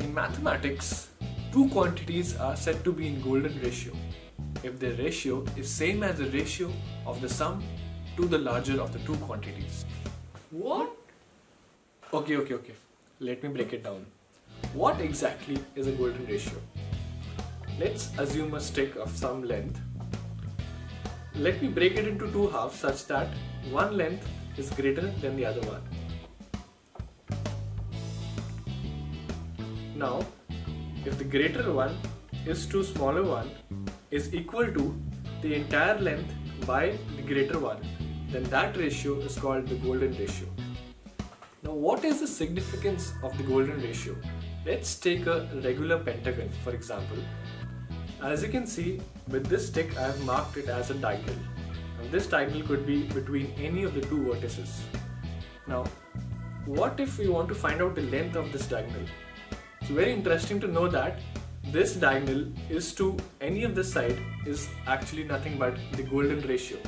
In mathematics, two quantities are said to be in golden ratio if their ratio is same as the ratio of the sum to the larger of the two quantities. What? Okay. Let me break it down. What exactly is a golden ratio? Let's assume a stick of some length. Let me break it into two halves such that one length is greater than the other one. Now, if the greater one is to smaller one is equal to the entire length by the greater one, then that ratio is called the golden ratio. Now, what is the significance of the golden ratio? Let's take a regular pentagon, for example. As you can see, with this stick I have marked it as a diagonal. Now, this diagonal could be between any of the two vertices. Now, what if we want to find out the length of this diagonal? It's very interesting to know that this diagonal is to any of this side is actually nothing but the golden ratio.